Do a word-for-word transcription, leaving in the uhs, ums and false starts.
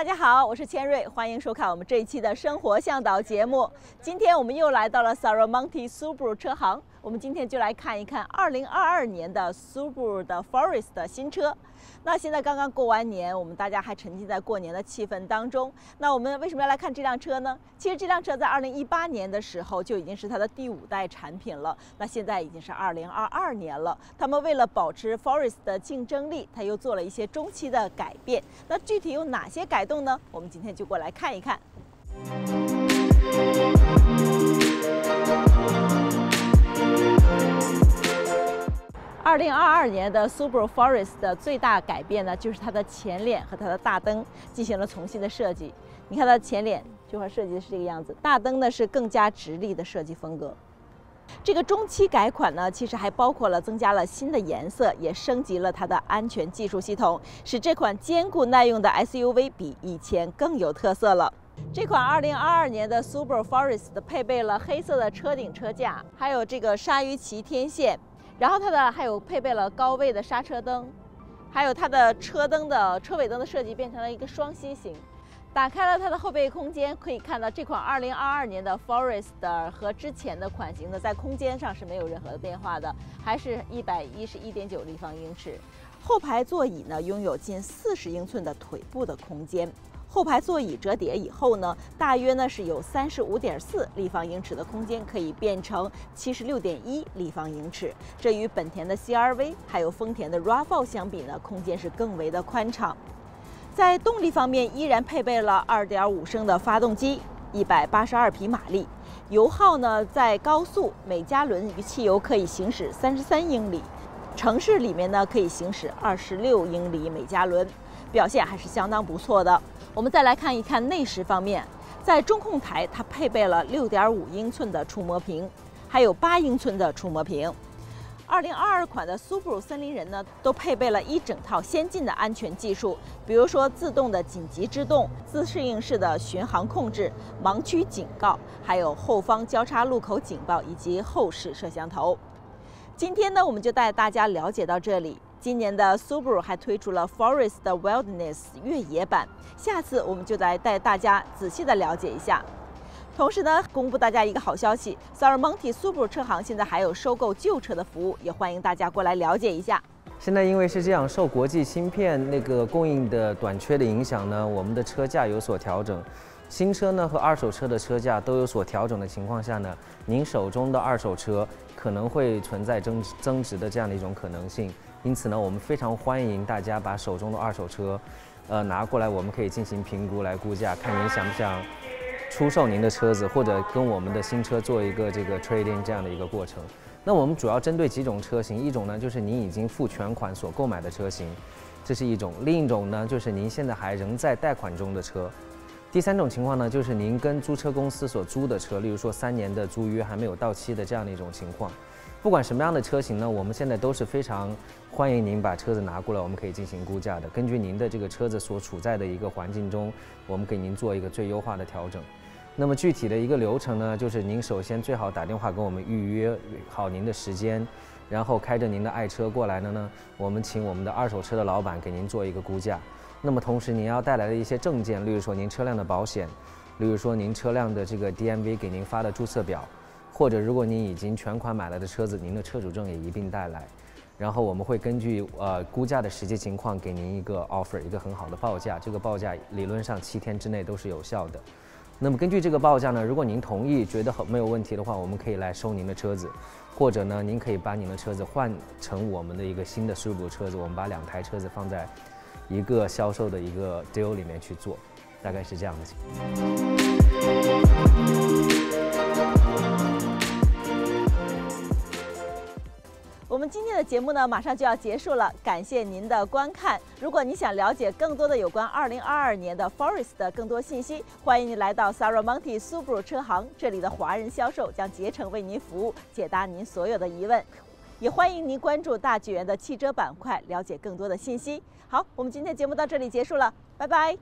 大家好，我是千瑞，欢迎收看我们这一期的生活向导节目。今天我们又来到了 Serramonte Subaru 车行，我们今天就来看一看二零二二年的 Subaru 的 Forester 新车。那现在刚刚过完年，我们大家还沉浸在过年的气氛当中。那我们为什么要来看这辆车呢？其实这辆车在二零一八年的时候就已经是它的第五代产品了，那现在已经是二零二二年了。他们为了保持 Forester 的竞争力，它又做了一些中期的改变。那具体有哪些改动呢？我们今天就过来看一看。二零二二年的 Subaru Forester 的最大改变呢，就是它的前脸和它的大灯进行了重新的设计。你看它的前脸这块设计的是这个样子，大灯呢是更加直立的设计风格。这个中期改款呢，其实还包括了增加了新的颜色，也升级了它的安全技术系统，使这款坚固耐用的 S U V 比以前更有特色了。这款二零二二年的 Subaru Forester 配备了黑色的车顶车架，还有这个鲨鱼鳍天线，然后它的还有配备了高位的刹车灯，还有它的车灯的车尾灯的设计变成了一个双心形。打开了它的后备空间，可以看到这款二零二二年的 Forester 和之前的款型呢，在空间上是没有任何的变化的，还是 一百一十一点九 立方英尺。后排座椅呢，拥有近四十英寸的腿部的空间。后排座椅折叠以后呢，大约呢是有 三十五点四 立方英尺的空间，可以变成 七十六点一 立方英尺。这与本田的 C R V 还有丰田的 R A V 四 相比呢，空间是更为的宽敞。在动力方面，依然配备了 二点五升的发动机， 一百八十二匹马力。油耗呢，在高速每加仑余汽油可以行驶三十三英里，城市里面呢可以行驶二十六英里每加仑，表现还是相当不错的。我们再来看一看内饰方面，在中控台它配备了 六点五英寸的触摸屏，还有八英寸的触摸屏。二零二二款的 Subaru 森林人呢，都配备了一整套先进的安全技术，比如说自动的紧急制动、自适应式的巡航控制、盲区警告，还有后方交叉路口警报以及后视摄像头。今天呢，我们就带大家了解到这里。今年的 Subaru 还推出了 Forester Wilderness 越野版，下次我们就来带大家仔细的了解一下。同时呢，公布大家一个好消息 ，Serramonte Subaru 车行现在还有收购旧车的服务，也欢迎大家过来了解一下。现在因为是这样，受国际芯片那个供应的短缺的影响呢，我们的车价有所调整。新车呢和二手车的车价都有所调整的情况下呢，您手中的二手车可能会存在增增值的这样的一种可能性。因此呢，我们非常欢迎大家把手中的二手车，呃，拿过来，我们可以进行评估来估价，看您想不想出售您的车子，或者跟我们的新车做一个这个 trading 这样的一个过程。那我们主要针对几种车型，一种呢就是您已经付全款所购买的车型，这是一种；另一种呢就是您现在还仍在贷款中的车；第三种情况呢就是您跟租车公司所租的车，例如说三年的租约还没有到期的这样的一种情况。不管什么样的车型呢，我们现在都是非常欢迎您把车子拿过来，我们可以进行估价的。根据您的这个车子所处在的一个环境中，我们给您做一个最优化的调整。那么具体的一个流程呢，就是您首先最好打电话跟我们预约好您的时间，然后开着您的爱车过来呢呢，我们请我们的二手车的老板给您做一个估价。那么同时您要带来的一些证件，例如说您车辆的保险，例如说您车辆的这个 D M V 给您发的注册表，或者如果您已经全款买来的车子，您的车主证也一并带来。然后我们会根据呃估价的实际情况给您一个 offer， 一个很好的报价。这个报价理论上七天之内都是有效的。那么根据这个报价呢，如果您同意，觉得很没有问题的话，我们可以来收您的车子，或者呢，您可以把您的车子换成我们的一个新的 Subaru 车子，我们把两台车子放在一个销售的一个 deal 里面去做，大概是这样的情况。我们今天的节目呢，马上就要结束了，感谢您的观看。如果你想了解更多的有关二零二二年的 Forester 的更多信息，欢迎您来到 Serramonte Subaru 车行，这里的华人销售将竭诚为您服务，解答您所有的疑问。也欢迎您关注大纪元的汽车板块，了解更多的信息。好，我们今天节目到这里结束了，拜拜。